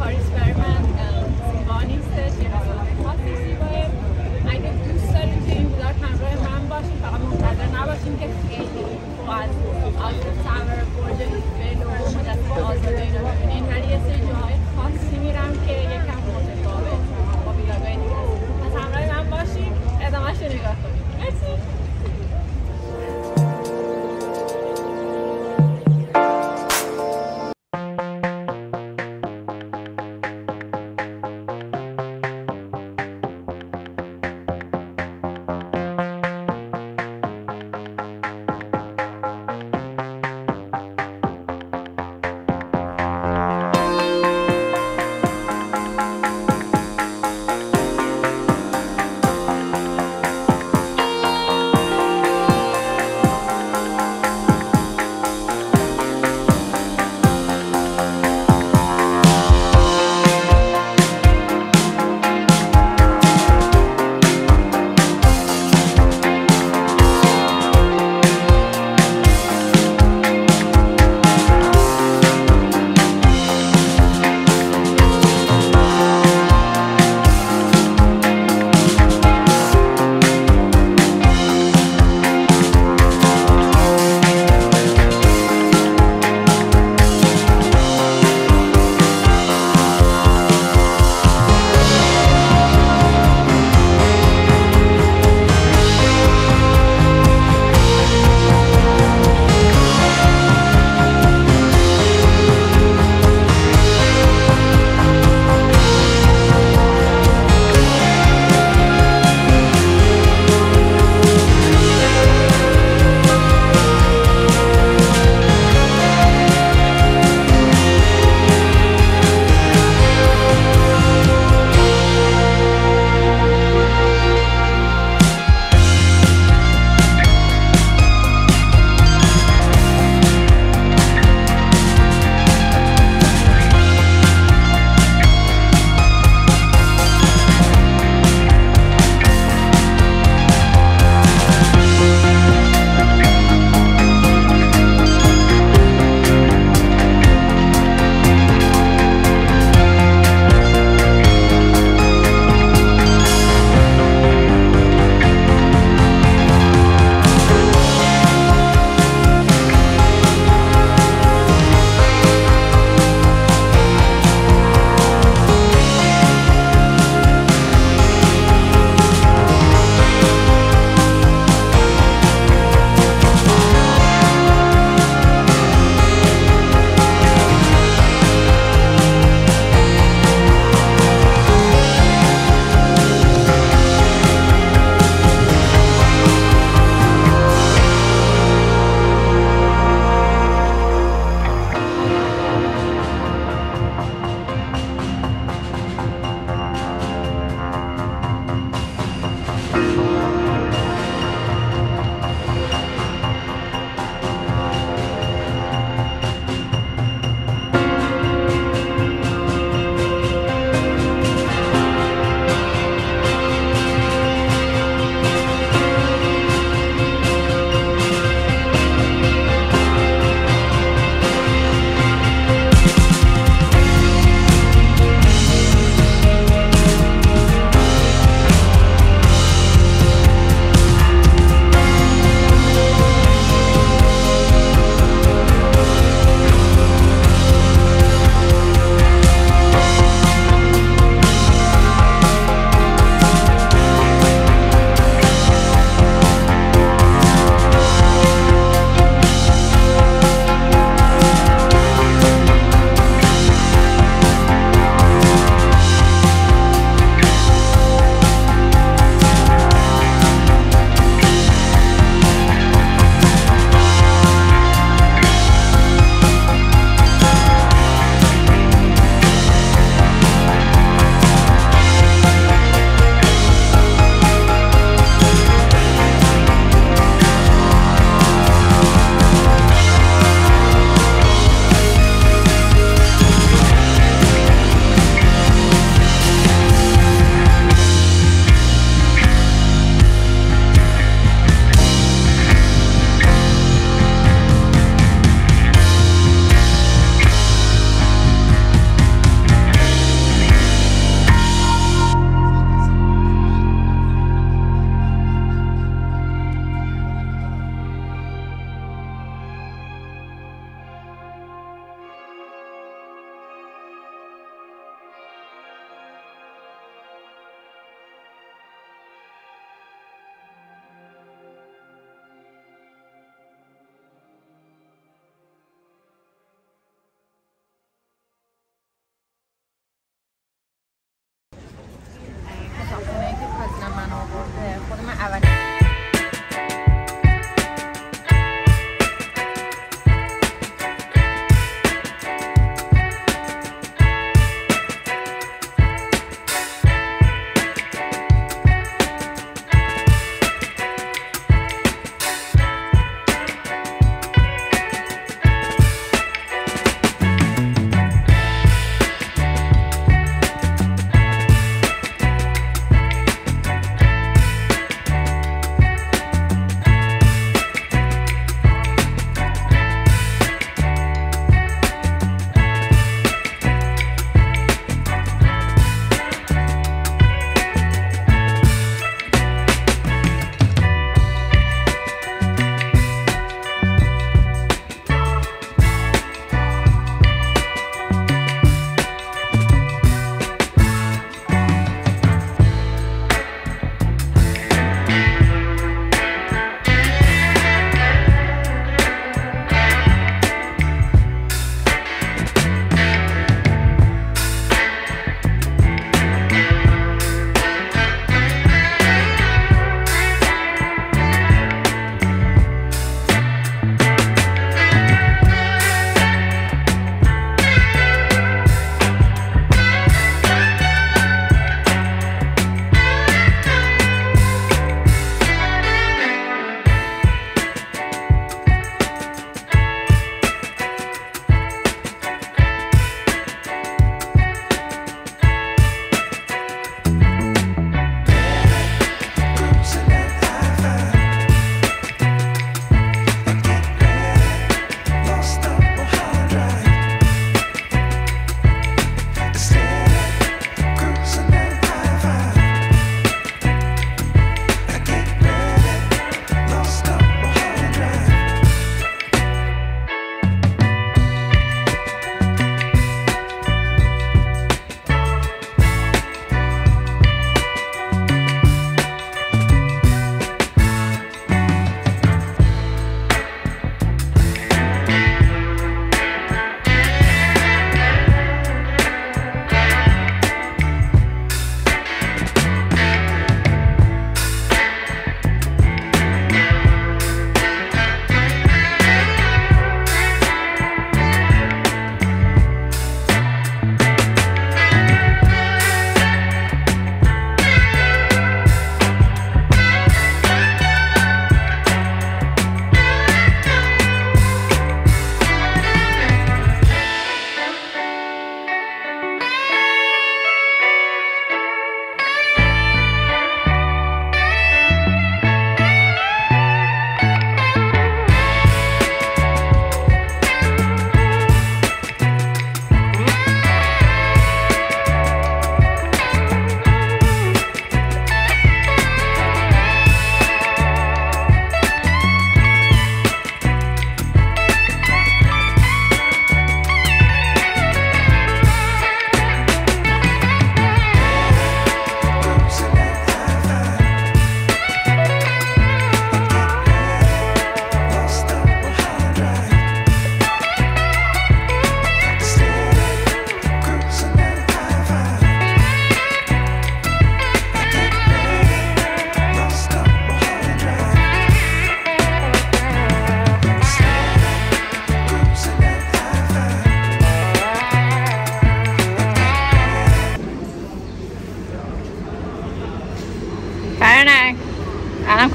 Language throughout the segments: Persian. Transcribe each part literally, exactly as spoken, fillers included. Paris Bergman زیبا نیستش، یه قضاوت خاصی زیباه. اگه دوست داریم که این بودار همراه من باشیم، فقط منتظر نباشیم که خیلی خوب از آزاد سمر برج ایفل و مجسمه آزاده رو ببینین، ولی یه سری جاهای خاصی میرم که یکم متفاوته با دیدگاه دیگه است. پس همراه من باشیم، ادامه‌اش رو نگاه کنیم. مرسی. Bye.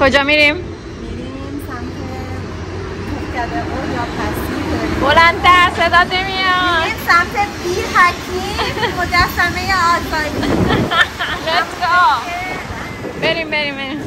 کجا میریم؟ میریم سمت بلندتر صدا نمیاد. میریم سمت بیر حکیم مجسمه آزادی. Let's go. بریم بریم بریم.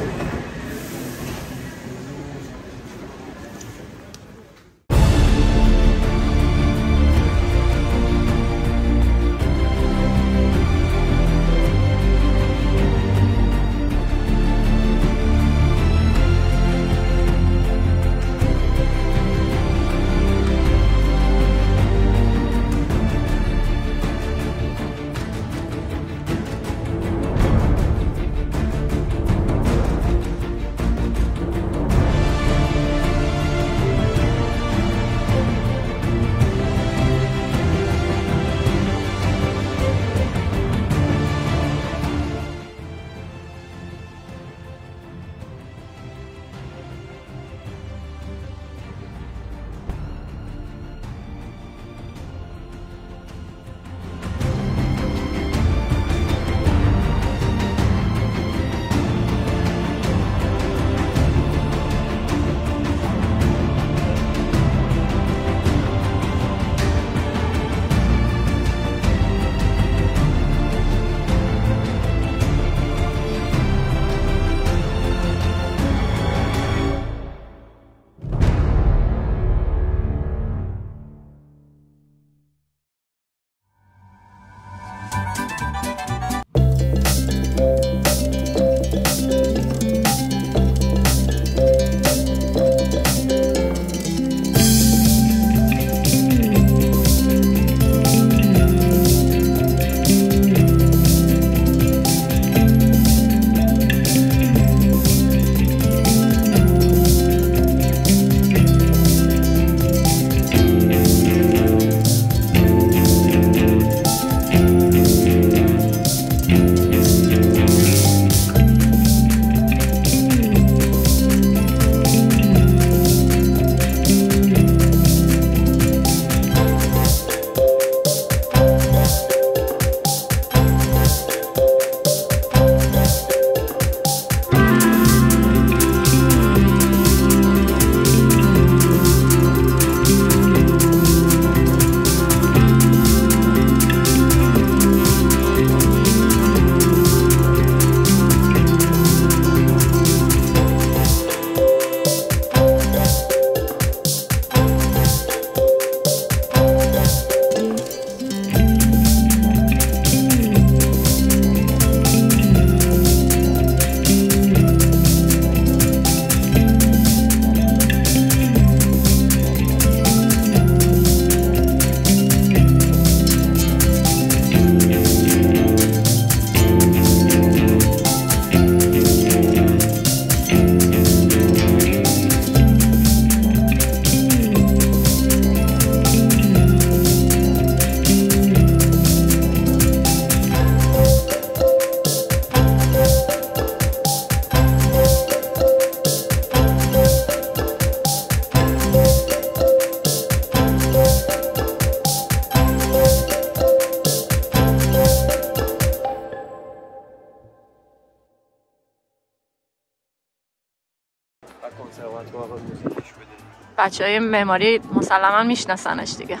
بچه های معماری مسلما میشناسنش دیگه.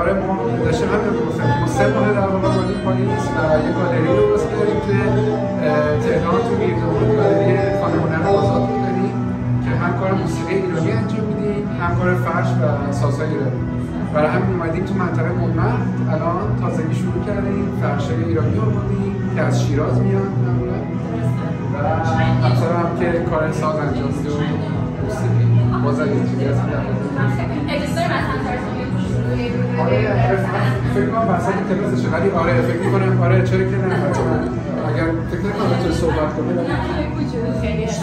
آره ما داشته همین ما سه ماه در واقع با این پاریس و یه گالری رو درست کردیم که تهران تو میردون گالری فن هنر آزاد می‌کنیم که هم کار موسیقی ایرانی انجام میدیم هم کار فرش و سازهای ایرانی. برای همین اومدیم تو منطقه بنمرد، الان تازگی شروع کردیم فرشای ایرانی آوردیم که از شیراز میاد معمولا و افسر هم که کار ساز انجام میده و موسیقی بازم یه چیزی از این در واقع آره فکر کنم بحثا تلفظشه ولی آره فکر می‌کنم آره چرا که نه حتما اگر فکر کنم تو صحبت کنه وجود خیلی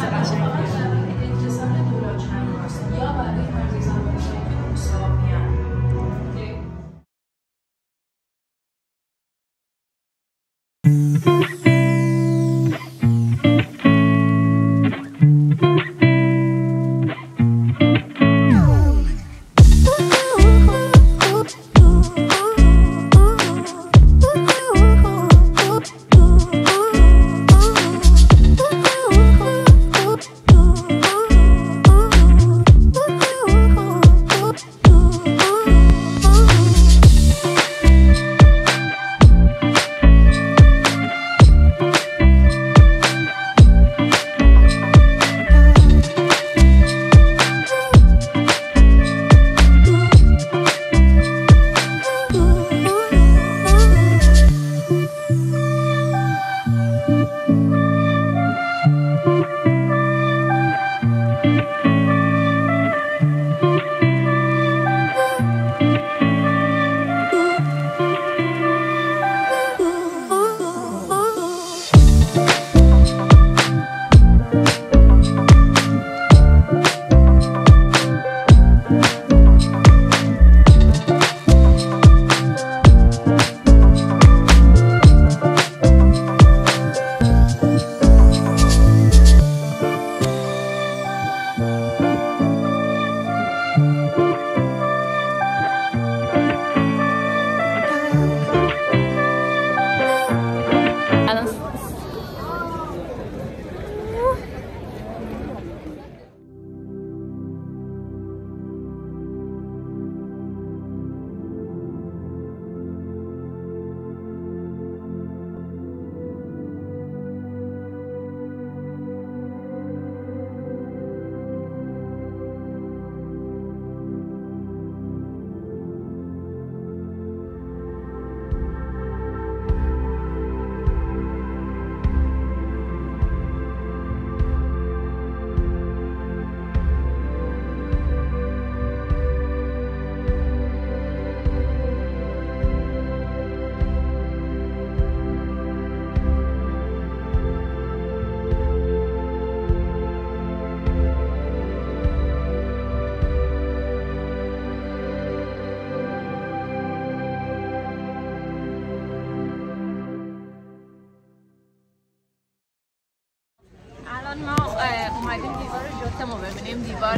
دیوار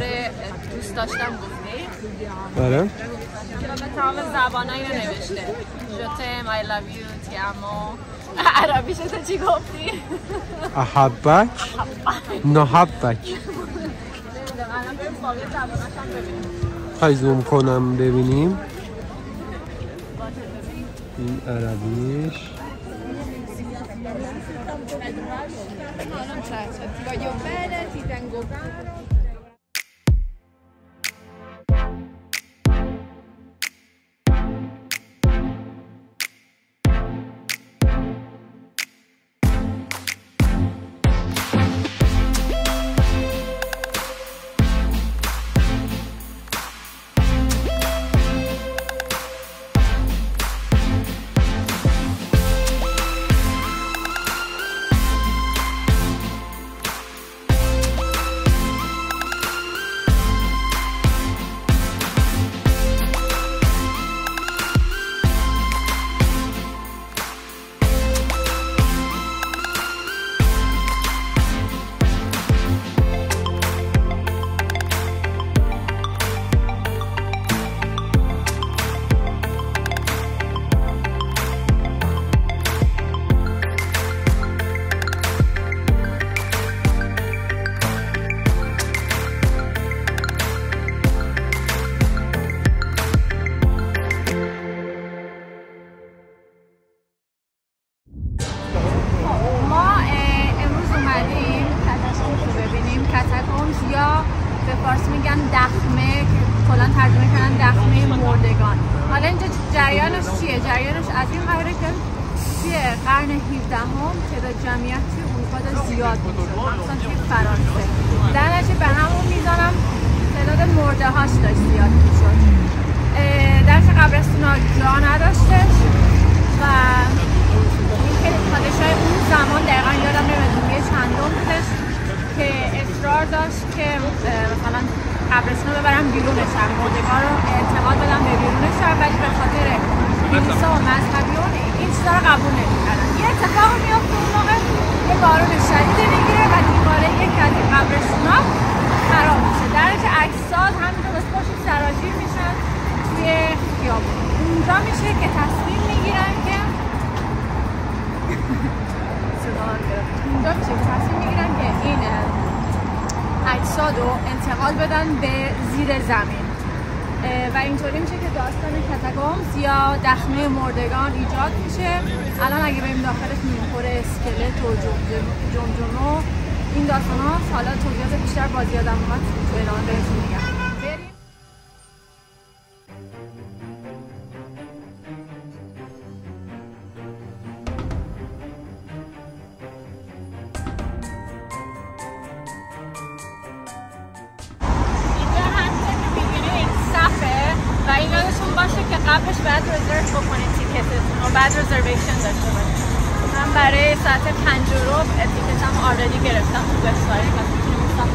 دوست داشتم گفته آره به تمام زبان های نوشته جوتم I love you تی امو عربی شده چی گفتی؟ احبک نحبک خیلی زوم کنم ببینیم این عربیش درنچه به همون میزانم تعداد مرده هاش داشت زیاد میشد درش قبرستون ها جا نداشتش و خیلی پادشاه اون زمان دقیقا یادم نمیاد یه چندم بودش که اصرار داشت که مثلا قبرستون رو ببرن بیرونش هم مردگان رو اعتماد بدن به بیرونش هم، ولی به خاطر کلیسا و مذهبیون این چیزا رو قبول نمی‌کردن. یه اتفاق میفته اون موقع یه بارون شدید میگیره و دیواره یک از قبرستون‌ها خراب میشه، در نتیجه اجساد همینطور از پشت سراجیر میشن توی خیابون. اونجا میشه که تصمیم میگیرن که اونجا میشه که تصمیم میگیرن که این اجساد رو انتقال بدن به زیر زمین و اینطوری میشه که داستان کاتاکومبز یا دفنه مردگان ایجاد میشه. الان اگه بریم داخلش میخوره اسکلت و جمجمه و این داستان ها. حالا توضیحات بیشتر بازی آدم ها تو ایران بهتون میگم. بریم. قبلش باید رزرو بکنید تیکتتون و بعد رزرویشن داشته باشید. من برای ساعت پنج ربع تیکتم آردی گرفتم تو وبسایت و میتونم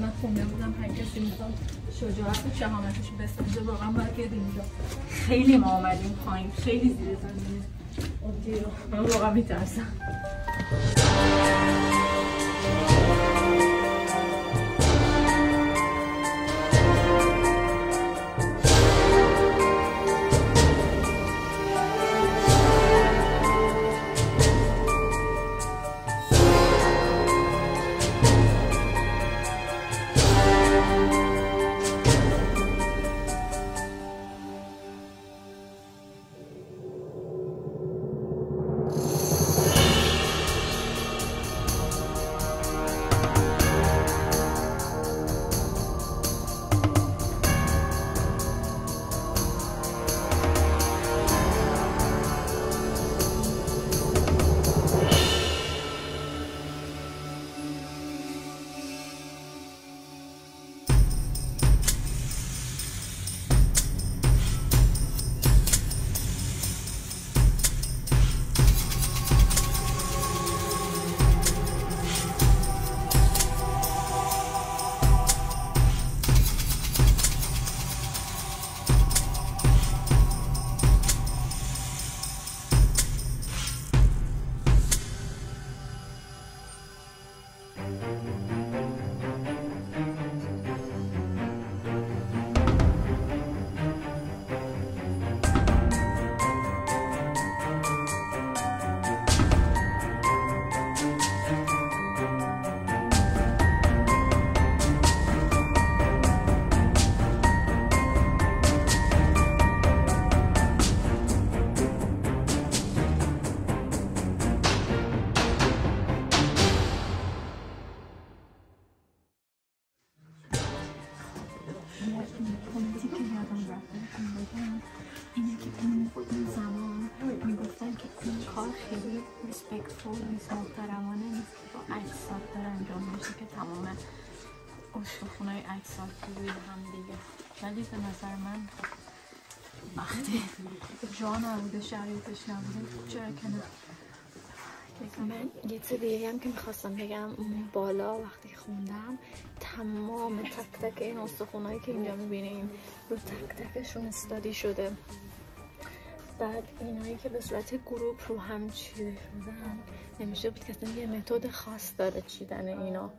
من خونده بودم هر کسی میخواد شجاعت و شهامتش بسنجه، واقعا باید بیاد اینجا. خیلی ما آمدیم پایین، خیلی زیر زمین اوکی رو من واقعا میترسم. اشتخونای اجساد روی هم دیگه، ولی به نظر من وقتی جا نبوده شرایطش نبوده چرا کنه. من یه چیز دیگه هم که میخواستم بگم، بالا وقتی خوندم تمام تک تک این استخونایی که اینجا میبینیم رو تک تکشون استادی شده. بعد اینایی که به صورت گروپ رو هم چیدن نمیشه بود، کسی یه متد خاص داره چیدن اینا.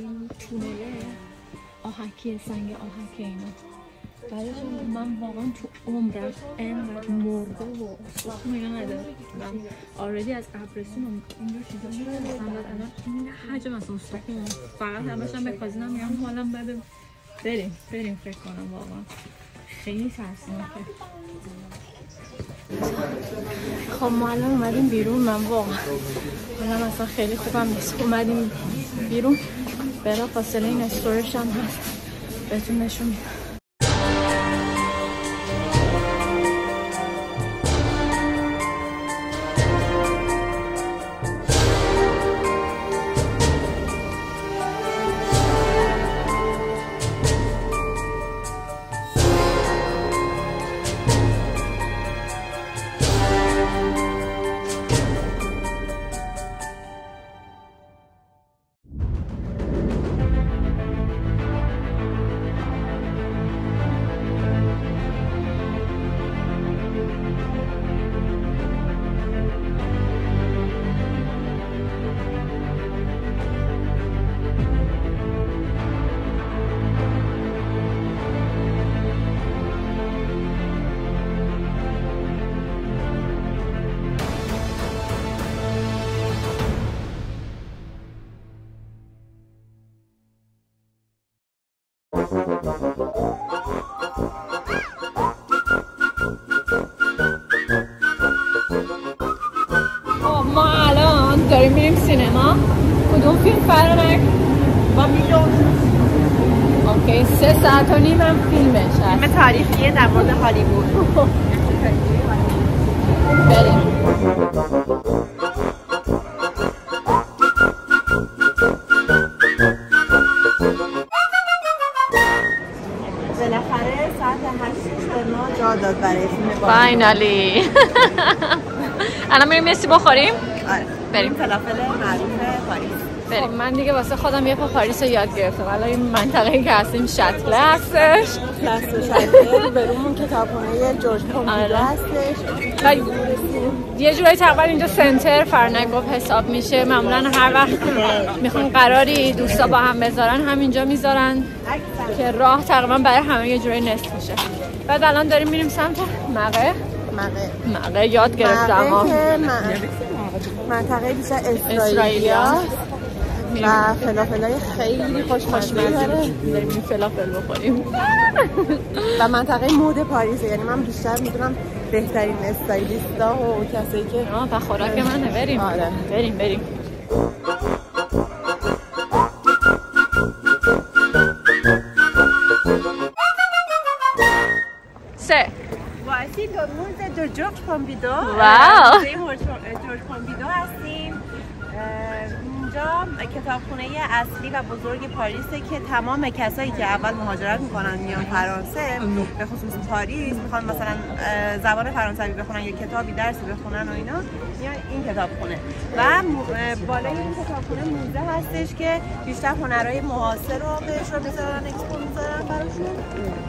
این تونله آهکی، سنگ آهکی اینا بعدش من واقعا تو عمرم اینقدر مرده و سخون اینا ندارم. من آردی از اپرسیون اینجور چیزا میرسم بعد الان این حجم از سخون فقط همشم به کازینم میرم حالم بده. بریم بریم فکر کنم واقعا خیلی ترسناکه. خب ما الان اومدیم بیرون، من واقعا الان اصلا خیلی خوبم نیست. اومدیم بیرون برای فاصله این استورش هم هست بهتون نشون میدم. داریم میریم سینما. کدوم فیلم فرانک؟ با میلیون اوکی. سه ساعت و نیم هم فیلمش هست، فیلم تاریخیه در مورد هالیوود. بریم. بالاخره ساعت هشت ما جا داد برای فیلم فاینالی. الان میریم یه چیزی بخوریم. آره بریم. فلافل معروف پاریس. بریم. من دیگه واسه خودم یه پا پاریس رو یاد گرفتم. الان این منطقه‌ای که هستیم شاتل هستش. شاتل شاتل برامون کتابخونه جورج پومپیدو هستش. یه جورایی تقریبا اینجا سنتر فرنگو حساب میشه. معمولا هر وقت میخوان قراری دوستا با هم بذارن همینجا میذارن که راه تقریبا برای همه یه جورایی نصف میشه. بعد الان داریم میریم سمت مقه. مقه. مقه یاد گرفتم. منطقه بیشتر اسرائیلی هست و فلافل های خیلی خوشمزه داره. داریم این فلافل بخوریم. و منطقه مود پاریسه، یعنی من بیشتر میدونم بهترین استایلیست ها و کسایی که آه و خوراک منه. بریم بریم بریم. سه واسه تو موزه جورج پومپیدو. واو پومپیدو هستیم. اینجا کتابخونه اصلی و بزرگ پاریسه که تمام کسایی که اول مهاجرت میکنن میان فرانسه، به خصوص پاریس، میخوان مثلا زبان فرانسوی بخونن یا کتابی درسی بخونن و اینا، میان این کتابخونه. و بالای این کتابخونه موزه هستش که بیشتر هنرهای معاصر رو بهش رو میذارن، اکسپو میذارن براشون.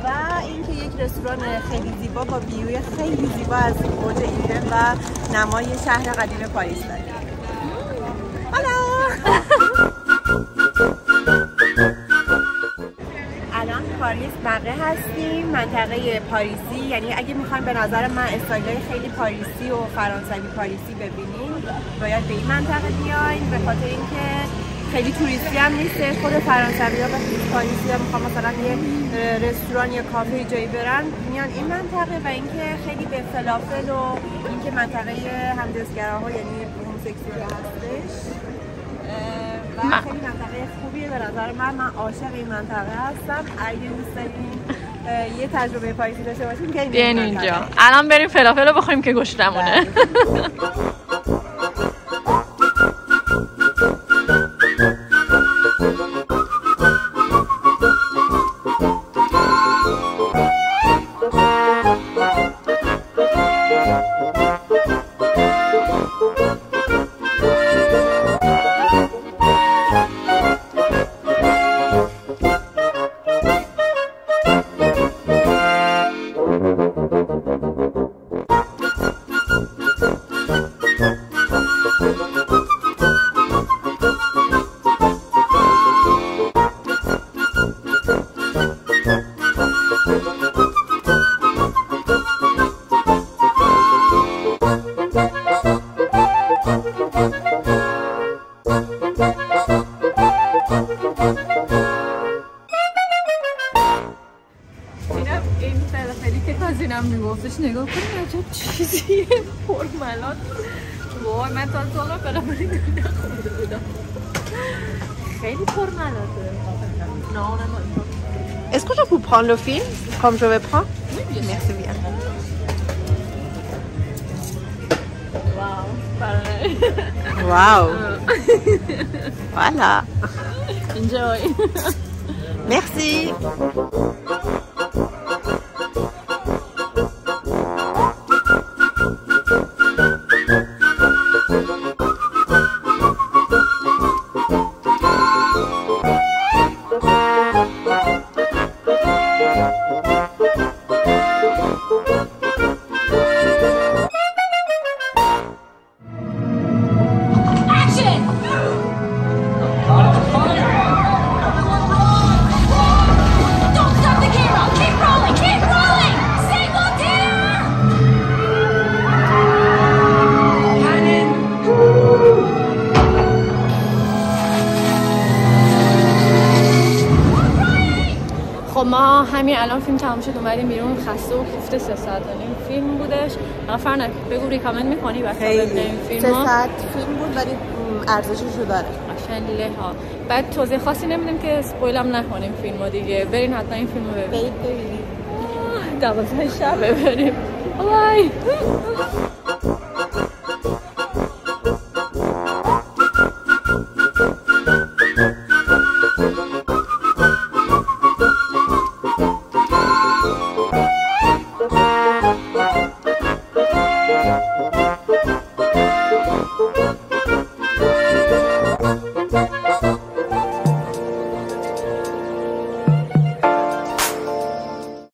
و اینکه یک رستوران خیلی زیبا با ویوی خیلی زیبا از اوج ایفل و نمای شهر قدیم پاریس داره. الان پاریس مقه هستیم، منطقه پاریسی، یعنی اگه میخوایم به نظر من استایل‌های خیلی پاریسی و فرانسوی پاریسی ببینیم باید به این منطقه بیاین، به خاطر اینکه خیلی توریستی هم نیست. خود فرانسوی‌ها و پاریسی‌ها میخوان مثلا یه رستوران یا کافه جایی برن میان این منطقه. و اینکه خیلی به فلافل و اینکه منطقه همجنسگراها یعنی هموسکسوال هستش و خیلی منطقه خوبیه به نظر من. من عاشق این منطقه هستم. اگه دوست دارین یه تجربه پاریسی داشته باشیم که بیاین اینجا. الان بریم فلافل رو بخوریم که گشنمونه. خورم الان. وای من تا سالم برای من نخورده بودم. خیلی پرملاته. Non, on a pas. Est-ce que je peux prendre le film comme je vais prendre? Oui, bien sûr. Merci bien. Wow, pareil. Wow. Voilà. Enjoy. Merci. ما همین الان فیلم تمام شد اومدیم بیرون خسته و کوفته. سه ساعت این فیلم بودش. فرنک بگو ریکامند می‌کنی واسه این فیلم؟ سه ساعت فیلم بود ولی ارزشش رو داره. عشان ها. بعد توضیح خاصی نمیدیم که اسپویلم نکنیم فیلمو دیگه. برین حتما این فیلمو ببینید. برید دوازده شب ببینیم. وای. Bye.